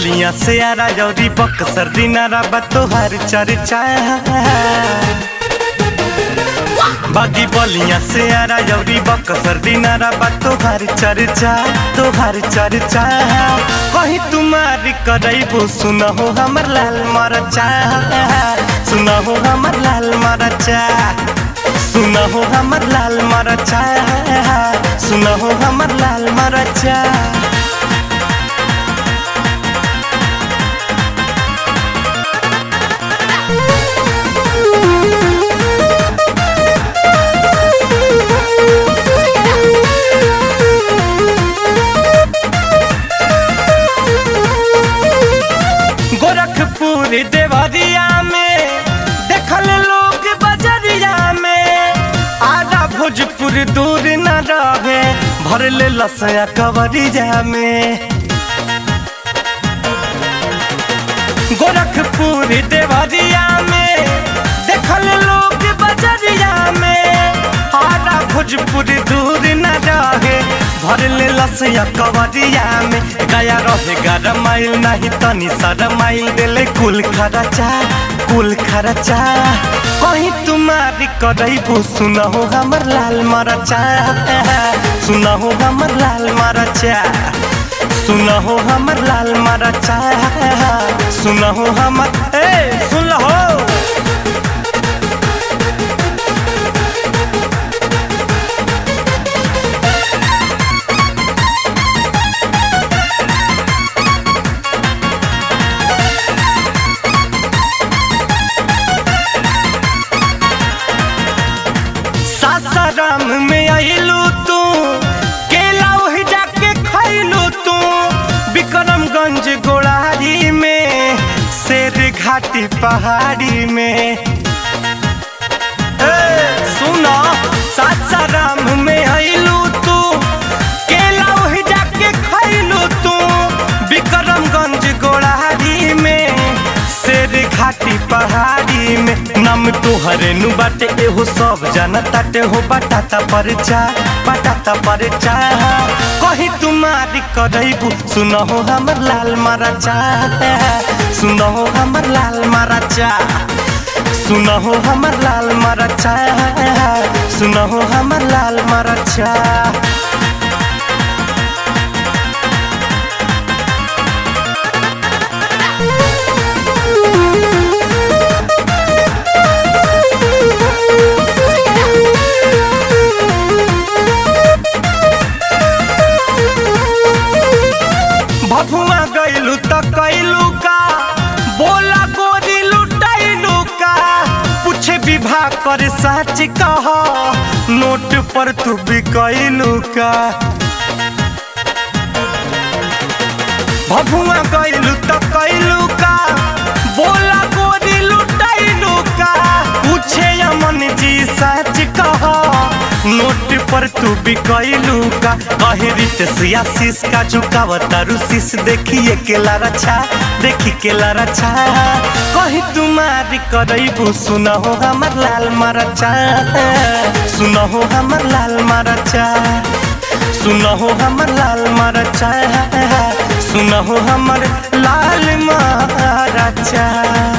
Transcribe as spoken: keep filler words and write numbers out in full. बोलिया से आरा जौरी बक्सर दिनारा बतोहर चर्चा बागी बोलिया से आरा जौरी बक्सर दिनारा बतोहर चर्चा तोहर चर्चा कहीं तुम्हारी करैबो सुनहो हमर लाल मरचा सुनहो हमर लाल मरचा सुनहो हमर लाल मरचा सुनहो हमर लाल मरचा गोरखपुर देवरिया में देखल लोग बजरिया में आधा भोजपुर दूर न रहे भर ले लसया कवरिया में गोरखपुर देवरिया में देखल लोग बजरिया में आधा भोजपुर दूर न रहे भर ले लसया कवरिया में गया रहेगा रमाइल नहीं तनी सरमाइल दिले कुल खर्चा कुल खर्चा कहीं तुम्हारी करैबो सुनहो हमर लाल मरचा सुनहो हमर लाल मरचा सुनहो हमर लाल मरचा सुनहो हमर ए सुनहो सासाराम में आइलू तू केला ओहि जाके खइलू तू विक्रमगंज गोड़ारी में शेर घाटी पहाड़ी में ए सुना सासाराम में आइलू तू केला ओहि जाके खइलू तू विक्रमगंज गोड़ारी में शेर घाटी पहाड़ी नाम तोहरे नु बाटे एहो सब जनता ते हो बटाता परचा बटाता परचा कहीं तुम्हारी करैबो सुनहो हमर लाल मरचा सुनहो हमर लाल मरचा सुनहो हमर लाल मरचा सुनहो हमर लाल मरचा भभुआ गइलू त कइलू का बोला गोरी लुटैलू का पूछे विवाह कर सच कह नोट पर तू बिकइलू का भभुआ गइलू त कइलू का बोला गोरी लुटैलू का पूछे अमन जी सच कह नोट पर तू बिकइलू का अहिरित सियासीस का झुकावता रुसीस देखिए केला रचा देखी केला रचा कहीं तुम्हारी करैबो सुनहो हमर लाल मरचा सुनहो हमर लाल मरचा सुनहो हमर लाल मरचा सुनहो हमर लाल मरचा।